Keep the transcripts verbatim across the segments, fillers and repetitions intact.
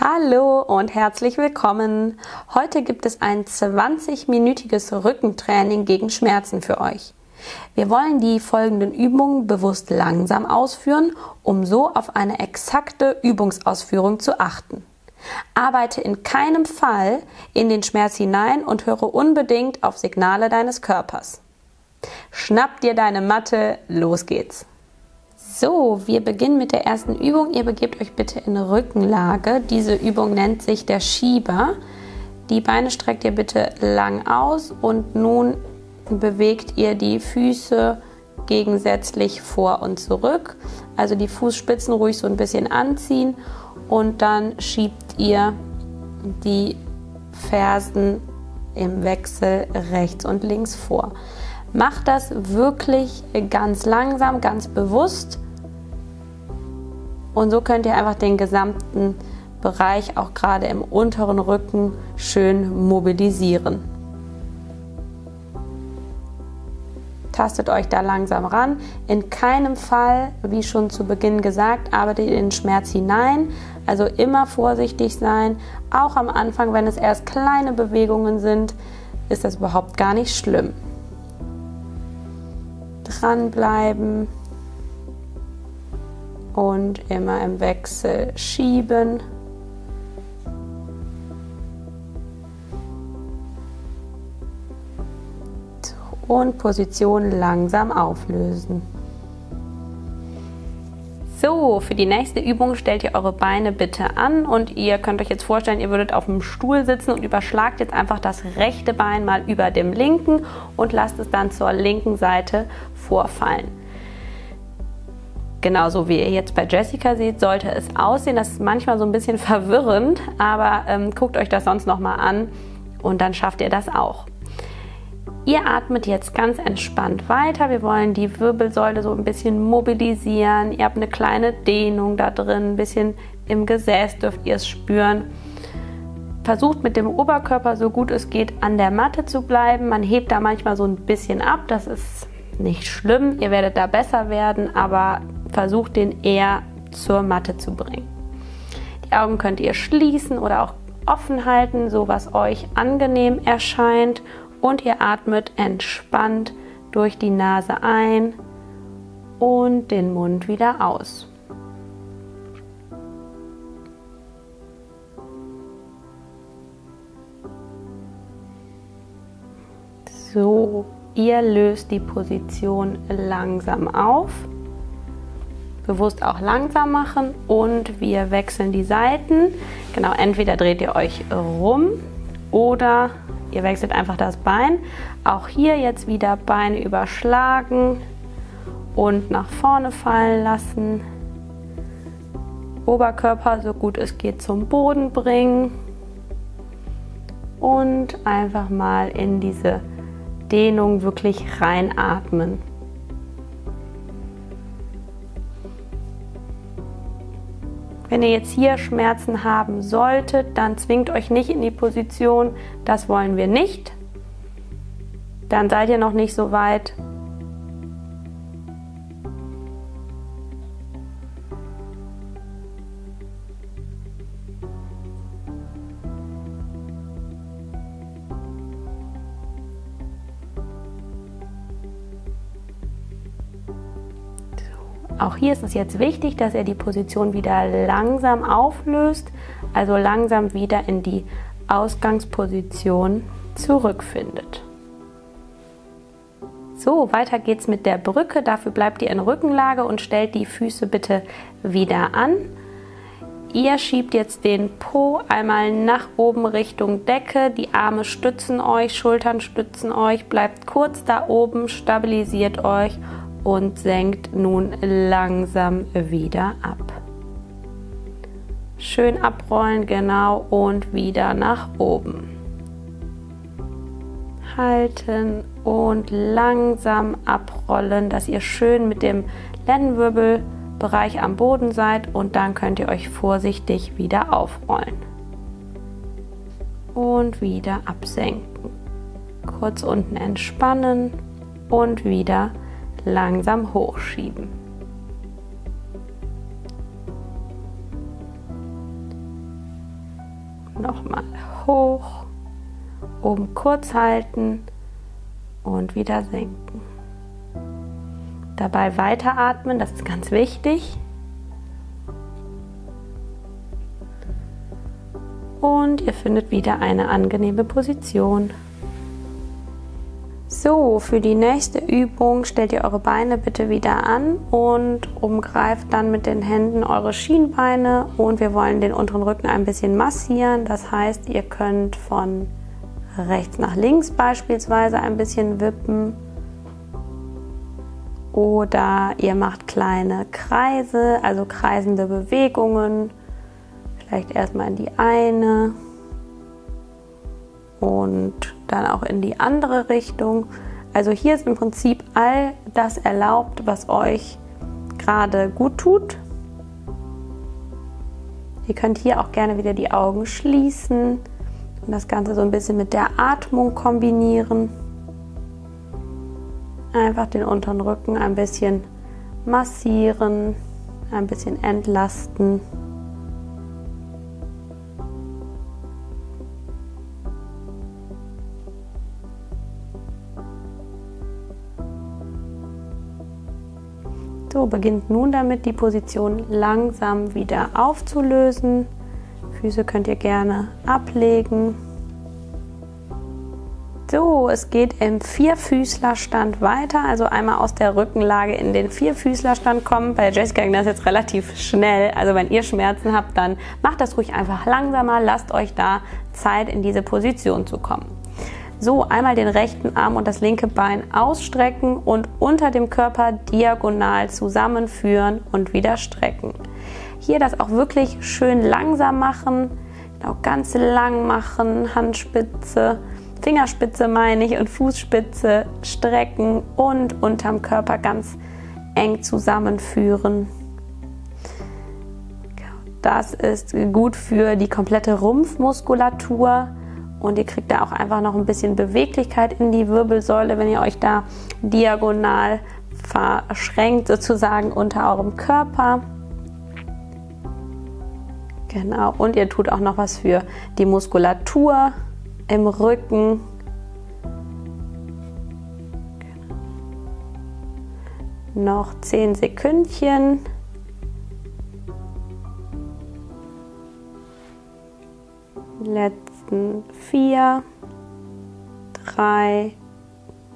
Hallo und herzlich willkommen! Heute gibt es ein zwanzig-minütiges Rückentraining gegen Schmerzen für euch. Wir wollen die folgenden Übungen bewusst langsam ausführen, um so auf eine exakte Übungsausführung zu achten. Arbeite in keinem Fall in den Schmerz hinein und höre unbedingt auf Signale deines Körpers. Schnapp dir deine Matte, los geht's! So, wir beginnen mit der ersten Übung. Ihr begebt euch bitte in Rückenlage. Diese Übung nennt sich der Schieber. Die Beine streckt ihr bitte lang aus und nun bewegt ihr die Füße gegensätzlich vor und zurück. Also die Fußspitzen ruhig so ein bisschen anziehen und dann schiebt ihr die Fersen im Wechsel rechts und links vor. Macht das wirklich ganz langsam, ganz bewusst und so könnt ihr einfach den gesamten Bereich auch gerade im unteren Rücken schön mobilisieren. Tastet euch da langsam ran. In keinem Fall, wie schon zu Beginn gesagt, arbeitet ihr in den Schmerz hinein. Also immer vorsichtig sein, auch am Anfang, wenn es erst kleine Bewegungen sind, ist das überhaupt gar nicht schlimm. Dranbleiben und immer im Wechsel schieben. Und Position langsam auflösen. So, für die nächste Übung stellt ihr eure Beine bitte an und ihr könnt euch jetzt vorstellen, ihr würdet auf dem Stuhl sitzen und überschlagt jetzt einfach das rechte Bein mal über dem linken und lasst es dann zur linken Seite vorfallen. Genauso wie ihr jetzt bei Jessica seht, sollte es aussehen. Das ist manchmal so ein bisschen verwirrend, aber ähm, guckt euch das sonst nochmal an und dann schafft ihr das auch. Ihr atmet jetzt ganz entspannt weiter. Wir wollen die Wirbelsäule so ein bisschen mobilisieren. Ihr habt eine kleine Dehnung da drin, ein bisschen im Gesäß dürft ihr es spüren. Versucht mit dem Oberkörper so gut es geht an der Matte zu bleiben. Man hebt da manchmal so ein bisschen ab, das ist nicht schlimm. Ihr werdet da besser werden, aber versucht den eher zur Matte zu bringen. Die Augen könnt ihr schließen oder auch offen halten, so was euch angenehm erscheint. Und ihr atmet entspannt durch die Nase ein und den Mund wieder aus. So, ihr löst die Position langsam auf. Bewusst auch langsam machen und wir wechseln die Seiten. Genau, entweder dreht ihr euch rum oder ihr wechselt einfach das Bein. Auch hier jetzt wieder Beine überschlagen und nach vorne fallen lassen. Oberkörper so gut es geht zum Boden bringen. Und einfach mal in diese Dehnung wirklich reinatmen. Wenn ihr jetzt hier Schmerzen haben solltet, dann zwingt euch nicht in die Position, das wollen wir nicht. Dann seid ihr noch nicht so weit. Auch hier ist es jetzt wichtig, dass ihr die Position wieder langsam auflöst, also langsam wieder in die Ausgangsposition zurückfindet. So, weiter geht's mit der Brücke. Dafür bleibt ihr in Rückenlage und stellt die Füße bitte wieder an. Ihr schiebt jetzt den Po einmal nach oben Richtung Decke, die Arme stützen euch, Schultern stützen euch, bleibt kurz da oben, stabilisiert euch und senkt nun langsam wieder ab. Schön abrollen, genau, und wieder nach oben. Halten und langsam abrollen, dass ihr schön mit dem Lendenwirbelbereich am Boden seid und dann könnt ihr euch vorsichtig wieder aufrollen. Und wieder absenken. Kurz unten entspannen und wieder langsam hochschieben. nochmal hoch, oben kurz halten und wieder senken. Dabei weiteratmen, das ist ganz wichtig. Und ihr findet wieder eine angenehme Position. So, für die nächste Übung stellt ihr eure Beine bitte wieder an und umgreift dann mit den Händen eure Schienbeine, und wir wollen den unteren Rücken ein bisschen massieren. Das heißt, ihr könnt von rechts nach links beispielsweise ein bisschen wippen oder ihr macht kleine Kreise, also kreisende Bewegungen. Vielleicht erstmal in die eine und dann auch in die andere Richtung. Also hier ist im Prinzip all das erlaubt, was euch gerade gut tut. Ihr könnt hier auch gerne wieder die Augen schließen und das Ganze so ein bisschen mit der Atmung kombinieren. Einfach den unteren Rücken ein bisschen massieren, ein bisschen entlasten. So, beginnt nun damit, die Position langsam wieder aufzulösen. Füße könnt ihr gerne ablegen. So, es geht im Vierfüßlerstand weiter, also einmal aus der Rückenlage in den Vierfüßlerstand kommen. Bei Jessica ging das jetzt relativ schnell, also wenn ihr Schmerzen habt, dann macht das ruhig einfach langsamer, lasst euch da Zeit, in diese Position zu kommen. So, einmal den rechten Arm und das linke Bein ausstrecken und unter dem Körper diagonal zusammenführen und wieder strecken. Hier das auch wirklich schön langsam machen, genau, ganz lang machen, Handspitze, Fingerspitze meine ich und Fußspitze strecken und unterm Körper ganz eng zusammenführen. Das ist gut für die komplette Rumpfmuskulatur. Und ihr kriegt da auch einfach noch ein bisschen Beweglichkeit in die Wirbelsäule, wenn ihr euch da diagonal verschränkt sozusagen unter eurem Körper. Genau, und ihr tut auch noch was für die Muskulatur im Rücken. Genau. Noch zehn Sekündchen. Let's vier, drei,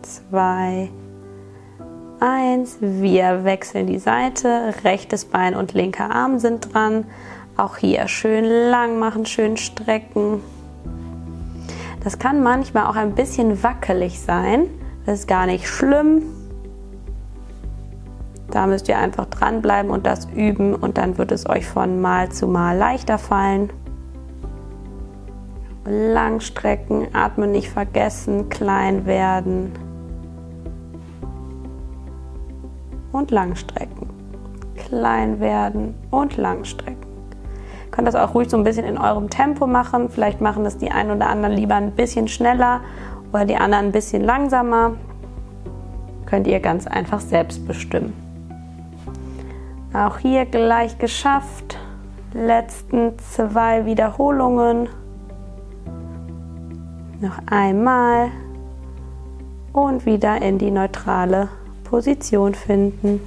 zwei, eins. Wir wechseln die Seite. Rechtes Bein und linker Arm sind dran. Auch hier schön lang machen, schön strecken. Das kann manchmal auch ein bisschen wackelig sein. Das ist gar nicht schlimm. Da müsst ihr einfach dranbleiben und das üben, und dann wird es euch von Mal zu Mal leichter fallen. Lang strecken, atmen nicht vergessen, klein werden und lang strecken, klein werden und lang strecken. Ihr könnt das auch ruhig so ein bisschen in eurem Tempo machen, vielleicht machen das die einen oder anderen lieber ein bisschen schneller oder die anderen ein bisschen langsamer. Könnt ihr ganz einfach selbst bestimmen. Auch hier gleich geschafft, letzten zwei Wiederholungen. Noch einmal und wieder in die neutrale Position finden.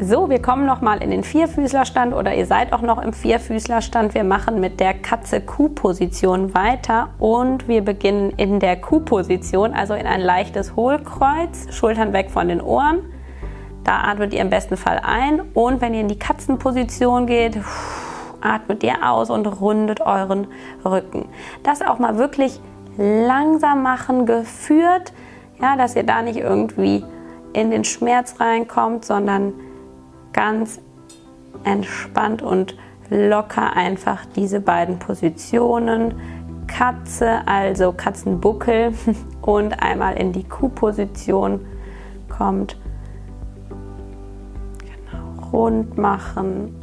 So, wir kommen nochmal in den Vierfüßlerstand, oder ihr seid auch noch im Vierfüßlerstand. Wir machen mit der Katze-Kuh-Position weiter und wir beginnen in der Kuh-Position, also in ein leichtes Hohlkreuz, Schultern weg von den Ohren. Da atmet ihr im besten Fall ein, und wenn ihr in die Katzenposition geht, atmet ihr aus und rundet euren Rücken. Das auch mal wirklich langsam machen, geführt, ja, dass ihr da nicht irgendwie in den Schmerz reinkommt, sondern ganz entspannt und locker einfach diese beiden Positionen. Katze, also Katzenbuckel, und einmal in die Kuhposition kommt. Genau, rund machen.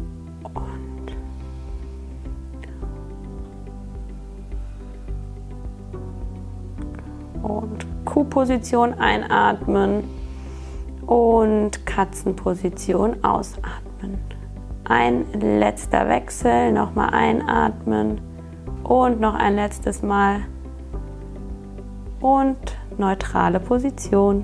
Und Kuhposition einatmen und Katzenposition ausatmen. Ein letzter Wechsel, nochmal einatmen und noch ein letztes Mal und neutrale Position.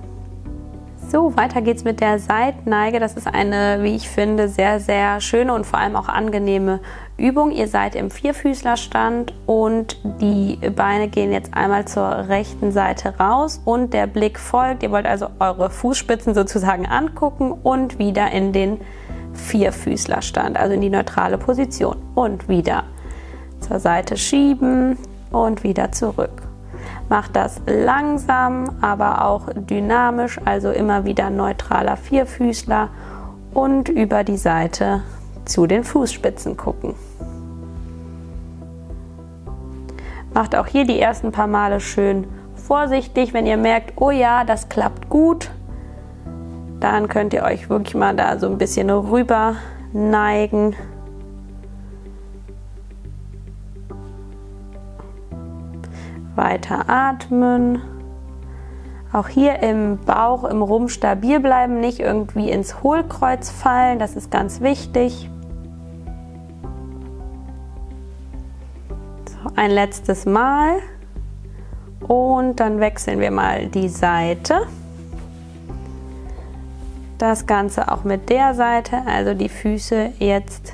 So, weiter geht's mit der Seitneige. Das ist eine, wie ich finde, sehr, sehr schöne und vor allem auch angenehme Übung. Ihr seid im Vierfüßlerstand und die Beine gehen jetzt einmal zur rechten Seite raus und der Blick folgt. Ihr wollt also eure Fußspitzen sozusagen angucken und wieder in den Vierfüßlerstand, also in die neutrale Position. Und wieder zur Seite schieben und wieder zurück. Macht das langsam, aber auch dynamisch, also immer wieder neutraler Vierfüßler und über die Seite zu den Fußspitzen gucken. Macht auch hier die ersten paar Male schön vorsichtig. Wenn ihr merkt, oh ja, das klappt gut, dann könnt ihr euch wirklich mal da so ein bisschen rüber neigen. Weiter atmen. Auch hier im Bauch, im Rumpf stabil bleiben, nicht irgendwie ins Hohlkreuz fallen, das ist ganz wichtig. So, ein letztes Mal und dann wechseln wir mal die Seite. Das Ganze auch mit der Seite, also die Füße jetzt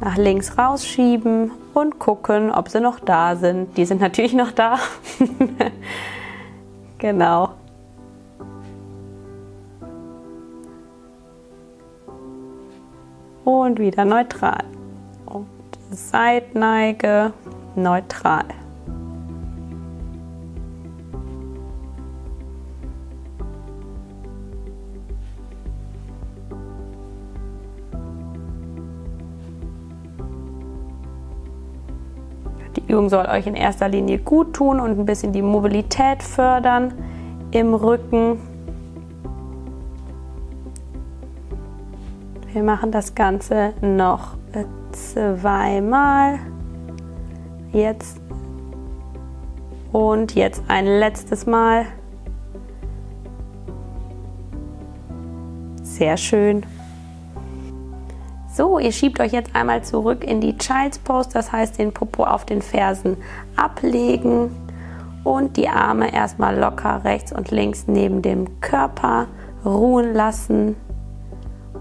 nach links rausschieben und gucken, ob sie noch da sind. Die sind natürlich noch da. Genau. Und wieder neutral. Und Seitneige, neutral. Die Übung soll euch in erster Linie gut tun und ein bisschen die Mobilität fördern im Rücken. Wir machen das Ganze noch zweimal. Jetzt und jetzt ein letztes Mal. Sehr schön. So, ihr schiebt euch jetzt einmal zurück in die Child's Pose, das heißt den Popo auf den Fersen ablegen und die Arme erstmal locker rechts und links neben dem Körper ruhen lassen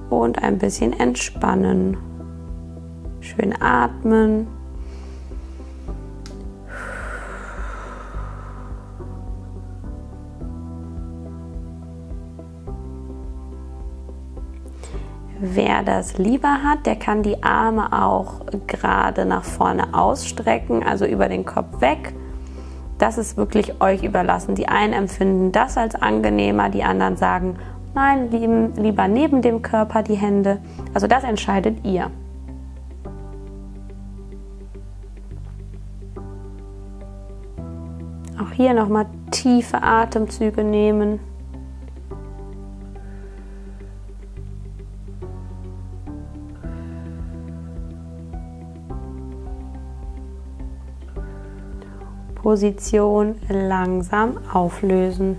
und ein bisschen entspannen. Schön atmen. Wer das lieber hat, der kann die Arme auch gerade nach vorne ausstrecken, also über den Kopf weg. Das ist wirklich euch überlassen. Die einen empfinden das als angenehmer, die anderen sagen, nein, lieber neben dem Körper die Hände. Also das entscheidet ihr. Auch hier nochmal tiefe Atemzüge nehmen. Position langsam auflösen.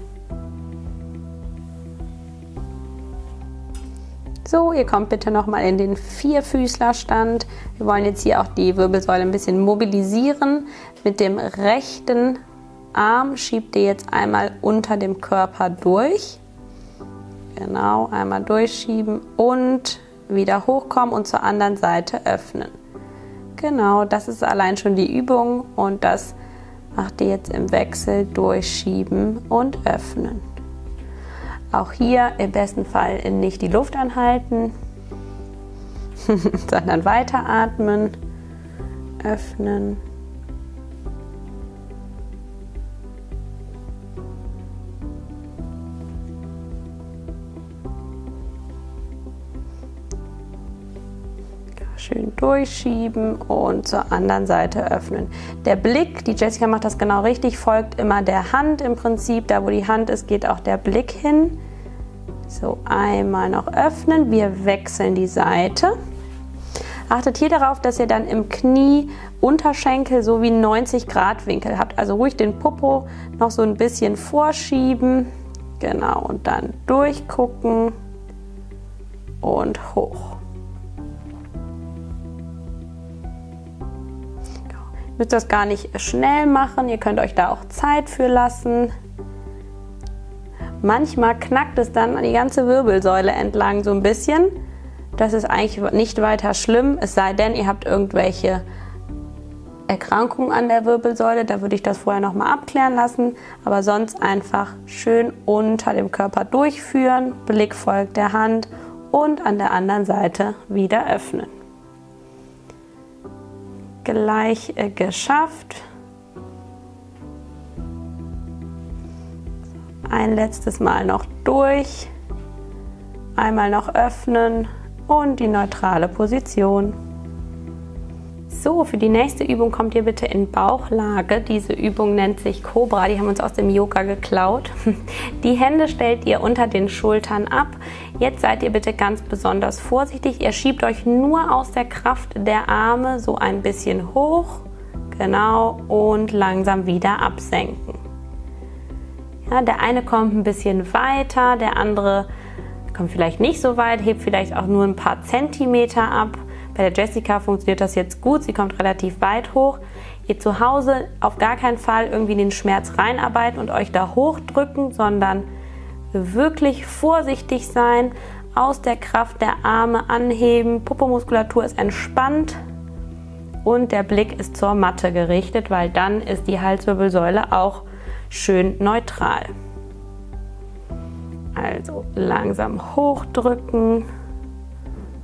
So, ihr kommt bitte nochmal in den Vierfüßlerstand. Wir wollen jetzt hier auch die Wirbelsäule ein bisschen mobilisieren. Mit dem rechten Arm schiebt ihr jetzt einmal unter dem Körper durch. Genau, einmal durchschieben und wieder hochkommen und zur anderen Seite öffnen. Genau, das ist allein schon die Übung und das macht ihr jetzt im Wechsel durchschieben und öffnen. Auch hier im besten Fall nicht die Luft anhalten, sondern weiteratmen, öffnen. Schön durchschieben und zur anderen Seite öffnen. Der Blick, die Jessica macht das genau richtig, folgt immer der Hand im Prinzip. Da, wo die Hand ist, geht auch der Blick hin. So, einmal noch öffnen. Wir wechseln die Seite. Achtet hier darauf, dass ihr dann im Knie, Unterschenkel sowie neunzig Grad Winkel habt. Also ruhig den Popo noch so ein bisschen vorschieben. Genau, und dann durchgucken und hoch. Müsst das gar nicht schnell machen, ihr könnt euch da auch Zeit für lassen. Manchmal knackt es dann an die ganze Wirbelsäule entlang so ein bisschen. Das ist eigentlich nicht weiter schlimm, es sei denn, ihr habt irgendwelche Erkrankungen an der Wirbelsäule. Da würde ich das vorher nochmal abklären lassen. Aber sonst einfach schön unter dem Körper durchführen, Blick folgt der Hand und an der anderen Seite wieder öffnen. Gleich äh, geschafft. Ein letztes Mal noch durch, einmal noch öffnen und die neutrale Position. So, für die nächste Übung kommt ihr bitte in Bauchlage. Diese Übung nennt sich Cobra, die haben uns aus dem Yoga geklaut. Die Hände stellt ihr unter den Schultern ab. Jetzt seid ihr bitte ganz besonders vorsichtig. Ihr schiebt euch nur aus der Kraft der Arme so ein bisschen hoch, genau, und langsam wieder absenken. Ja, der eine kommt ein bisschen weiter, der andere kommt vielleicht nicht so weit, hebt vielleicht auch nur ein paar Zentimeter ab. Bei der Jessica funktioniert das jetzt gut, sie kommt relativ weit hoch. Ihr zu Hause auf gar keinen Fall irgendwie in den Schmerz reinarbeiten und euch da hochdrücken, sondern wirklich vorsichtig sein, aus der Kraft der Arme anheben, Popomuskulatur ist entspannt und der Blick ist zur Matte gerichtet, weil dann ist die Halswirbelsäule auch schön neutral. Also langsam hochdrücken.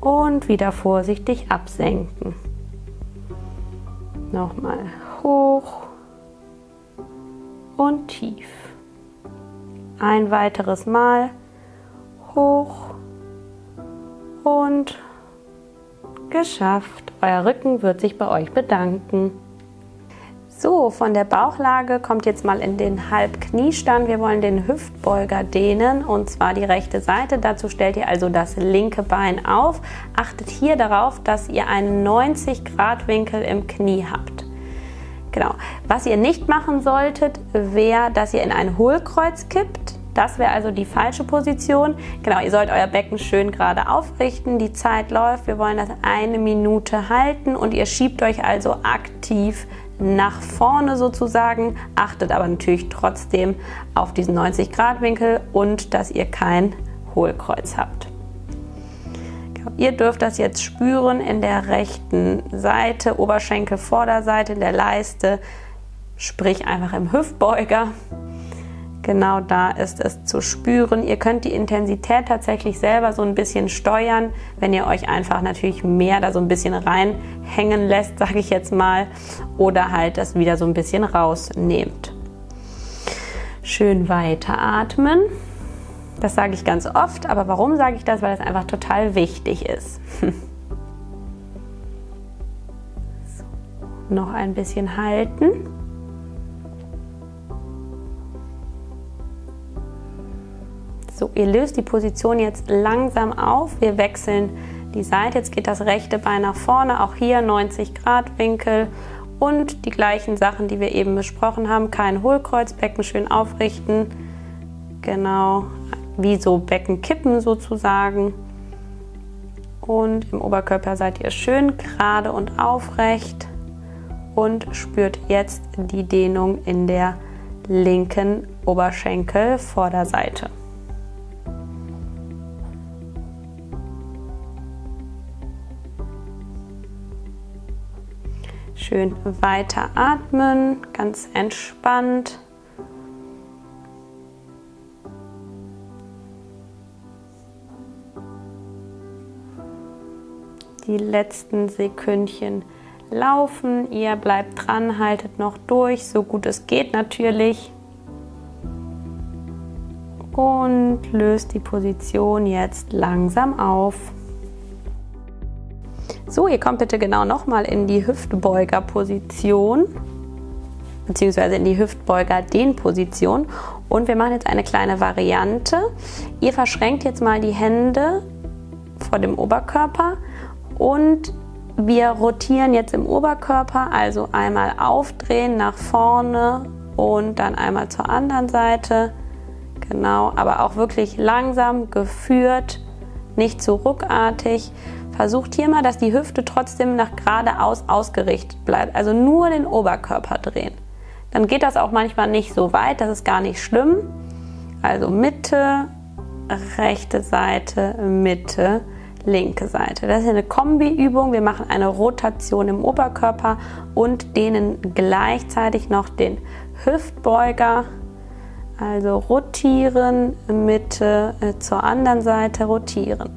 Und wieder vorsichtig absenken. Nochmal hoch und tief. Ein weiteres Mal hoch und geschafft. Euer Rücken wird sich bei euch bedanken. So, von der Bauchlage kommt jetzt mal in den Halbkniestand. Wir wollen den Hüftbeuger dehnen und zwar die rechte Seite. Dazu stellt ihr also das linke Bein auf. Achtet hier darauf, dass ihr einen neunzig Grad Winkel im Knie habt. Genau. Was ihr nicht machen solltet, wäre, dass ihr in ein Hohlkreuz kippt. Das wäre also die falsche Position. Genau, ihr sollt euer Becken schön gerade aufrichten. Die Zeit läuft. Wir wollen das eine Minute halten und ihr schiebt euch also aktiv nach vorne sozusagen, achtet aber natürlich trotzdem auf diesen neunzig Grad Winkel und dass ihr kein Hohlkreuz habt. Ihr dürft das jetzt spüren in der rechten Seite, Oberschenkel, Vorderseite, in der Leiste, sprich einfach im Hüftbeuger. Genau da ist es zu spüren. Ihr könnt die Intensität tatsächlich selber so ein bisschen steuern, wenn ihr euch einfach natürlich mehr da so ein bisschen reinhängen lässt, sage ich jetzt mal, oder halt das wieder so ein bisschen rausnehmt. Schön weiteratmen. Das sage ich ganz oft, aber warum sage ich das? Weil das einfach total wichtig ist. So, noch ein bisschen halten. So, ihr löst die Position jetzt langsam auf. Wir wechseln die Seite. Jetzt geht das rechte Bein nach vorne. Auch hier neunzig Grad Winkel und die gleichen Sachen, die wir eben besprochen haben. Kein Hohlkreuz, Becken schön aufrichten. Genau, wie so Becken kippen sozusagen. Und im Oberkörper seid ihr schön gerade und aufrecht und spürt jetzt die Dehnung in der linken Oberschenkel-Vorderseite. Schön weiter atmen, ganz entspannt. Die letzten Sekündchen laufen. Ihr bleibt dran, haltet noch durch, so gut es geht natürlich. Und löst die Position jetzt langsam auf. So, ihr kommt bitte genau nochmal in die Hüftbeugerposition, beziehungsweise in die Hüftbeuger-Dehnposition. Und wir machen jetzt eine kleine Variante. Ihr verschränkt jetzt mal die Hände vor dem Oberkörper und wir rotieren jetzt im Oberkörper, also einmal aufdrehen nach vorne und dann einmal zur anderen Seite. Genau, aber auch wirklich langsam geführt, nicht zu ruckartig. Versucht hier mal, dass die Hüfte trotzdem nach geradeaus ausgerichtet bleibt. Also nur den Oberkörper drehen. Dann geht das auch manchmal nicht so weit, das ist gar nicht schlimm. Also Mitte, rechte Seite, Mitte, linke Seite. Das ist eine Kombiübung. Wir machen eine Rotation im Oberkörper und dehnen gleichzeitig noch den Hüftbeuger. Also rotieren, Mitte äh, zur anderen Seite rotieren.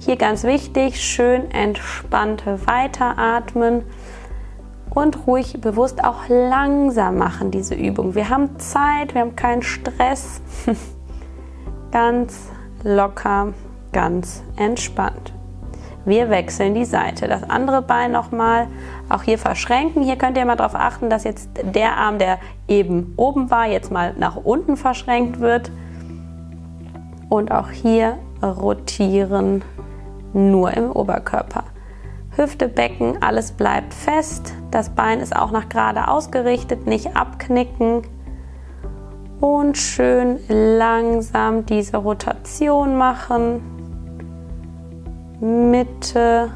Hier ganz wichtig, schön entspannt weiteratmen und ruhig bewusst auch langsam machen diese Übung. Wir haben Zeit, wir haben keinen Stress. Ganz locker, ganz entspannt. Wir wechseln die Seite. Das andere Bein nochmal, auch hier verschränken. Hier könnt ihr mal darauf achten, dass jetzt der Arm, der eben oben war, jetzt mal nach unten verschränkt wird. Und auch hier rotieren, nur im Oberkörper. Hüfte, Becken, alles bleibt fest. Das Bein ist auch nach gerade ausgerichtet, nicht abknicken. Und schön langsam diese Rotation machen. Mitte,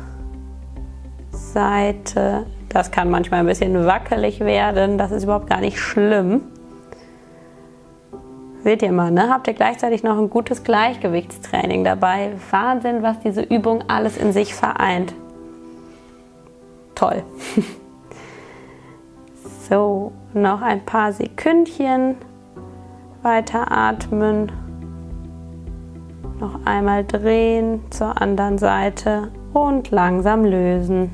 Seite. Das kann manchmal ein bisschen wackelig werden. Das ist überhaupt gar nicht schlimm. Seht ihr mal, ne? Habt ihr gleichzeitig noch ein gutes Gleichgewichtstraining dabei. Wahnsinn, was diese Übung alles in sich vereint. Toll. So, noch ein paar Sekündchen. Weiter atmen, noch einmal drehen zur anderen Seite und langsam lösen.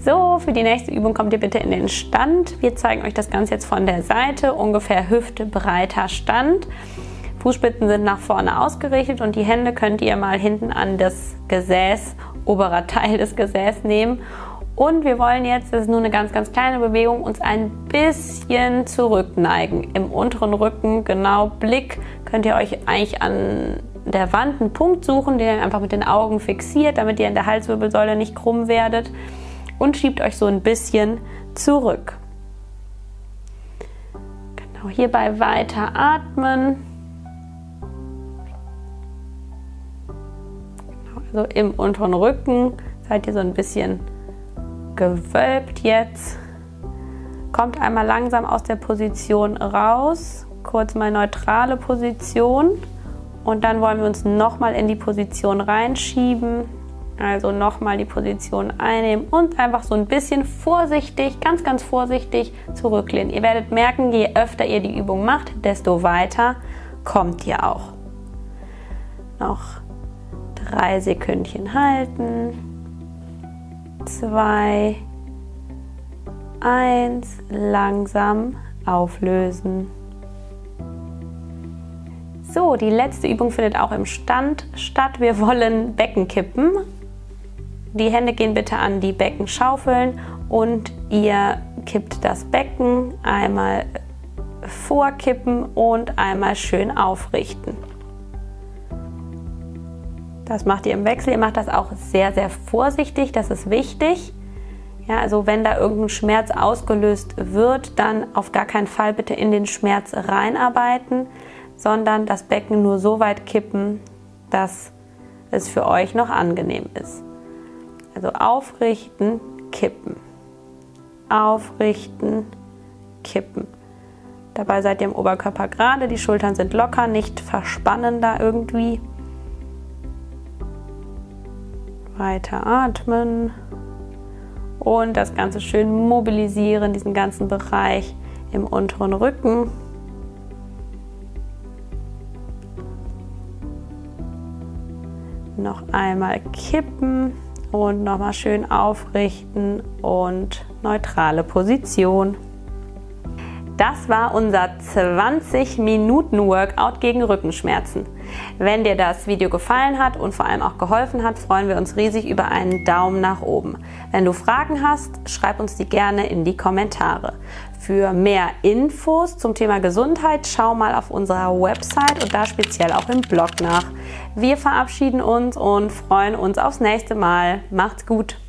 So, für die nächste Übung kommt ihr bitte in den Stand. Wir zeigen euch das Ganze jetzt von der Seite, ungefähr hüftbreiter Stand. Fußspitzen sind nach vorne ausgerichtet und die Hände könnt ihr mal hinten an das Gesäß, oberer Teil des Gesäß nehmen. Und wir wollen jetzt, das ist nur eine ganz, ganz kleine Bewegung, uns ein bisschen zurückneigen. Im unteren Rücken, genau, Blick, könnt ihr euch eigentlich an der Wand einen Punkt suchen, den ihr einfach mit den Augen fixiert, damit ihr in der Halswirbelsäule nicht krumm werdet. Und schiebt euch so ein bisschen zurück. Genau, hierbei weiter atmen. Also im unteren Rücken seid ihr so ein bisschen gewölbt jetzt. Kommt einmal langsam aus der Position raus, kurz mal neutrale Position und dann wollen wir uns nochmal in die Position reinschieben, also nochmal die Position einnehmen und einfach so ein bisschen vorsichtig, ganz, ganz vorsichtig zurücklehnen. Ihr werdet merken, je öfter ihr die Übung macht, desto weiter kommt ihr auch. Noch drei Sekündchen halten. Zwei, eins, langsam auflösen. So, die letzte Übung findet auch im Stand statt. Wir wollen Becken kippen. Die Hände gehen bitte an die Beckenschaufeln und ihr kippt das Becken einmal vorkippen und einmal schön aufrichten. Das macht ihr im Wechsel. Ihr macht das auch sehr, sehr vorsichtig. Das ist wichtig. Ja, also wenn da irgendein Schmerz ausgelöst wird, dann auf gar keinen Fall bitte in den Schmerz reinarbeiten, sondern das Becken nur so weit kippen, dass es für euch noch angenehm ist. Also aufrichten, kippen. Aufrichten, kippen. Dabei seid ihr im Oberkörper gerade. Die Schultern sind locker, nicht verspannen da irgendwie. Weiter atmen und das Ganze schön mobilisieren, diesen ganzen Bereich im unteren Rücken. Noch einmal kippen und nochmal schön aufrichten und neutrale Position. Das war unser zwanzig Minuten Workout gegen Rückenschmerzen. Wenn dir das Video gefallen hat und vor allem auch geholfen hat, freuen wir uns riesig über einen Daumen nach oben. Wenn du Fragen hast, schreib uns die gerne in die Kommentare. Für mehr Infos zum Thema Gesundheit schau mal auf unserer Website und da speziell auch im Blog nach. Wir verabschieden uns und freuen uns aufs nächste Mal. Macht's gut!